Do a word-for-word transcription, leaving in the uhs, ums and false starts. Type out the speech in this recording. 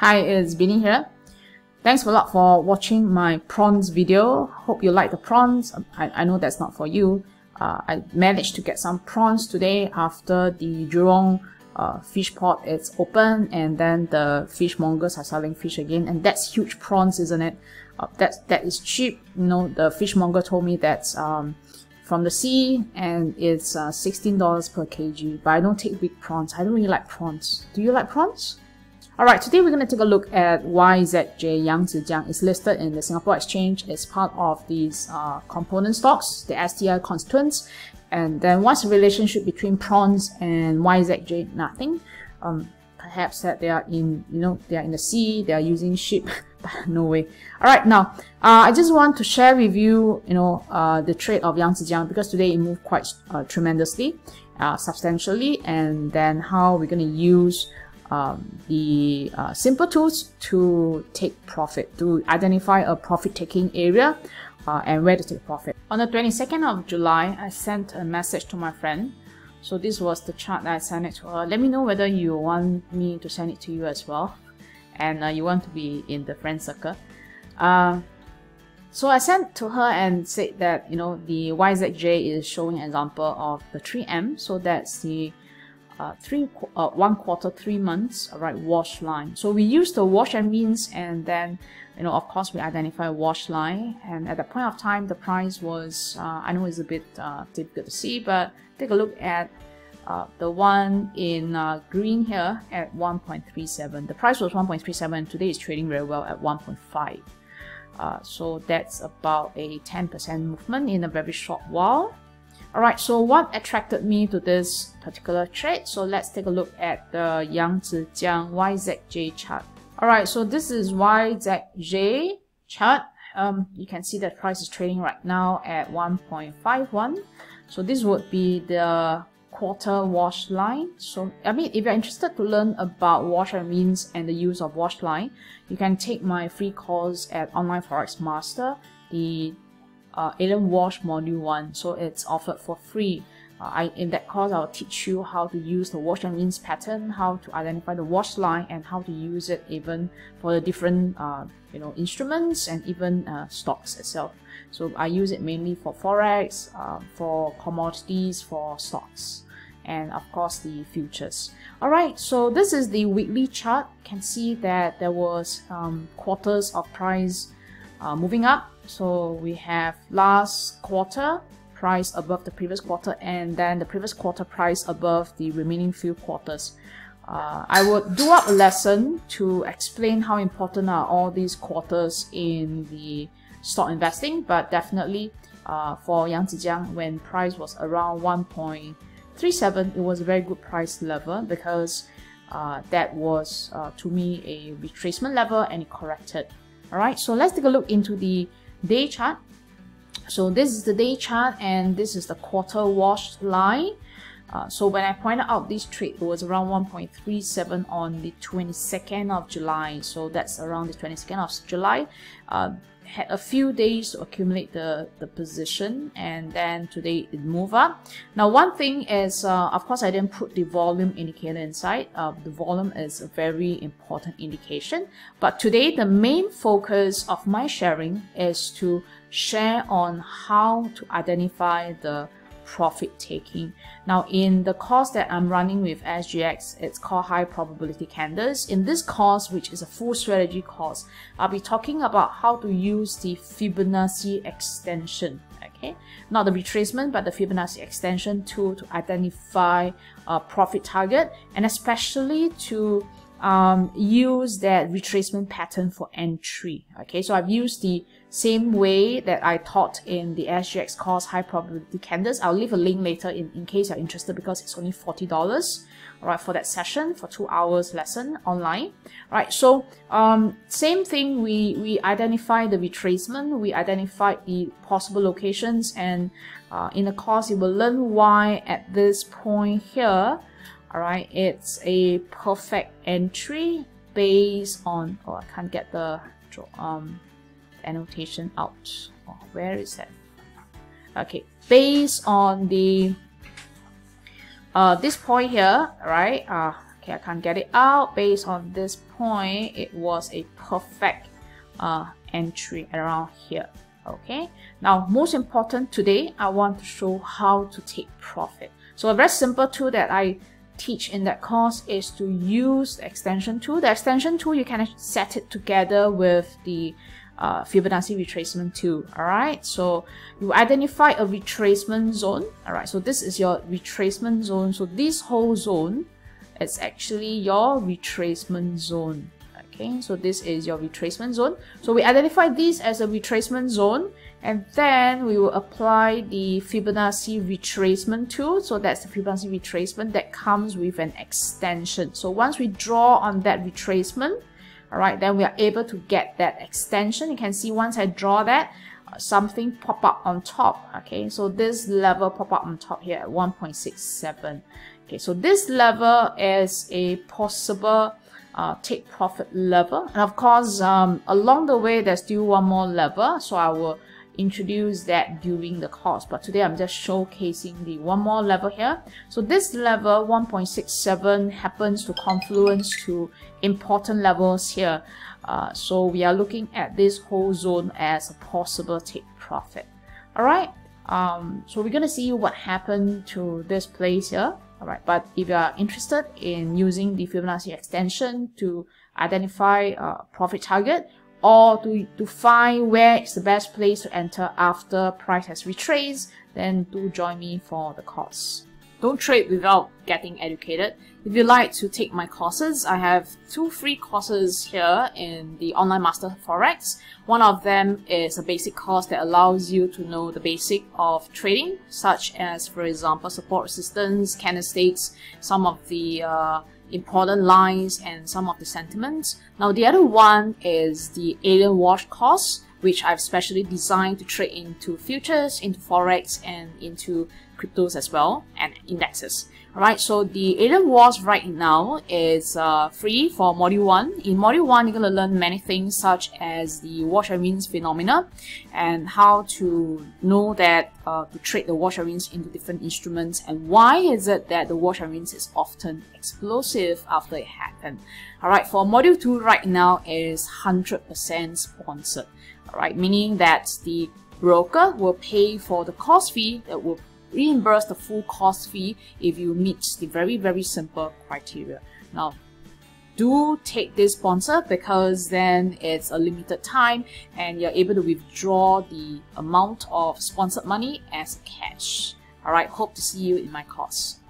Hi, it's Binnie here. Thanks a lot for watching my prawns video. Hope you like the prawns. I, I know that's not for you. Uh, I managed to get some prawns today after the Jurong uh, fish port is open, and then the fishmongers are selling fish again, and that's huge prawns, isn't it? Uh, that's, that is cheap. You know, the fishmonger told me that's um, from the sea, and it's uh, sixteen dollars per kilogram, but I don't take big prawns. I don't really like prawns. Do you like prawns? Alright, today we're going to take a look at Y Z J Yangzijiang. It's listed in the Singapore Exchange. It's part of these uh, component stocks, the S T I constituents. And then what's the relationship between prawns and Y Z J? Nothing. Um, perhaps that they are in, you know, they are in the sea, they are using ship. No way. Alright, now, uh, I just want to share with you, you know, uh, the trade of Yangzijiang, because today it moved quite uh, tremendously, uh, substantially, and then how we're going to use Um, the uh, simple tools to take profit, to identify a profit-taking area uh, and where to take profit. On the twenty-second of July, I sent a message to my friend. So this was the chart that I sent it to her. Let me know whether you want me to send it to you as well, and uh, you want to be in the friend circle. Uh, so I sent to her and said that, you know, the Y Z J is showing an example of the three M. So that's the Uh, three, uh, one quarter, three months, all right, wash line. So we use the wash and means, and then, you know, of course we identify a wash line. And at the point of time, the price was, uh, I know it's a bit uh, difficult to see, but take a look at uh, the one in uh, green here at one point three seven. The price was one point three seven, and today it's trading very well at one point five. Uh, so that's about a ten percent movement in a very short while. Alright, so what attracted me to this particular trade? So let's take a look at the Yangzijiang Y Z J chart. Alright, so this is Y Z J chart. Um, you can see that price is trading right now at one point five one. So this would be the quarter wash line. So, I mean, if you're interested to learn about wash and means and the use of wash line, you can take my free course at Online Forex Master, the Uh, Alien Wash Module one, so it's offered for free. Uh, I, in that course, I'll teach you how to use the wash and rinse pattern, how to identify the wash line, and how to use it even for the different uh, you know, instruments and even uh, stocks itself. So I use it mainly for forex, uh, for commodities, for stocks, and of course the futures. Alright, so this is the weekly chart. You can see that there was um, quarters of price uh, moving up. So we have last quarter price above the previous quarter, and then the previous quarter price above the remaining few quarters. Uh, I will do up a lesson to explain how important are all these quarters in the stock investing, but definitely uh, for Yangzijiang, when price was around one point three seven, it was a very good price level, because uh, that was uh, to me a retracement level, and it corrected. Alright, so let's take a look into the day chart. So this is the day chart, and this is the quarter wash line. Uh, so when I pointed out this trade, it was around one point three seven on the twenty-second of July. So that's around the twenty-second of July. Uh, had a few days to accumulate the, the position, and then today it moved up. Now one thing is, uh, of course I didn't put the volume indicator inside. Uh, the volume is a very important indication, but today the main focus of my sharing is to share on how to identify the profit taking. Now in the course that I'm running with S G X, it's called High Probability Candles. In this course, which is a full strategy course, I'll be talking about how to use the Fibonacci extension, okay? Not the retracement, but the Fibonacci extension tool to identify a profit target, and especially to um, use that retracement pattern for entry, okay? So I've used the same way that I taught in the S G X course, High Probability Candles. I'll leave a link later in, in case you're interested, because it's only forty dollars, right, for that session, for two hours lesson online. All right, so um, same thing, we, we identify the retracement, we identify the possible locations, and uh, in the course you will learn why at this point here, all right, it's a perfect entry based on, oh, I can't get the um, annotation out. Oh, where is that? Okay, based on the uh, this point here, right? Uh, Okay, I can't get it out. Based on this point, it was a perfect uh, entry around here. Okay, now most important today, I want to show how to take profit. So a very simple tool that I teach in that course is to use the extension tool. The extension tool, you can set it together with the uh, Fibonacci retracement tool. Alright, so you identify a retracement zone. Alright, so this is your retracement zone. So this whole zone is actually your retracement zone. Okay, so this is your retracement zone. So we identify this as a retracement zone, and then we will apply the Fibonacci retracement tool. So that's the Fibonacci retracement that comes with an extension. So once we draw on that retracement, all right, then we are able to get that extension. You can see once I draw that, uh, something pop up on top. Okay, so this level pop up on top here at one point six seven. Okay, so this level is a possible Uh, take profit level, and of course um, along the way there's still one more level, so I will introduce that during the course, but today I'm just showcasing the one more level here. So this level one point six seven happens to confluence to important levels here, uh, so we are looking at this whole zone as a possible take profit. Alright, um, so we're gonna see what happened to this place here. Alright, but if you are interested in using the Fibonacci extension to identify a profit target, or to, to find where is the best place to enter after price has retraced, then do join me for the course. Don't trade without getting educated. If you like to take my courses, I have two free courses here in the Online Master Forex. One of them is a basic course that allows you to know the basic of trading, such as, for example, support resistance, candlesticks, some of the uh, important lines, and some of the sentiments. Now, the other one is the Alien Wash course, which I've specially designed to trade into futures, into forex, and into cryptos as well, and indexes. Alright, so the Alien Wash right now is uh, free for module one. In module one, you're going to learn many things such as the wash-and-rinse phenomena and how to know that uh, to trade the wash-and-rinse into different instruments, and why is it that the wash-and-rinse is often explosive after it happened. Alright, for module two right now is one hundred percent sponsored. Alright, meaning that the broker will pay for the course fee that will reimburse the full cost fee if you meet the very very simple criteria. Now do take this sponsor, because then it's a limited time and you're able to withdraw the amount of sponsored money as cash. Alright, hope to see you in my course.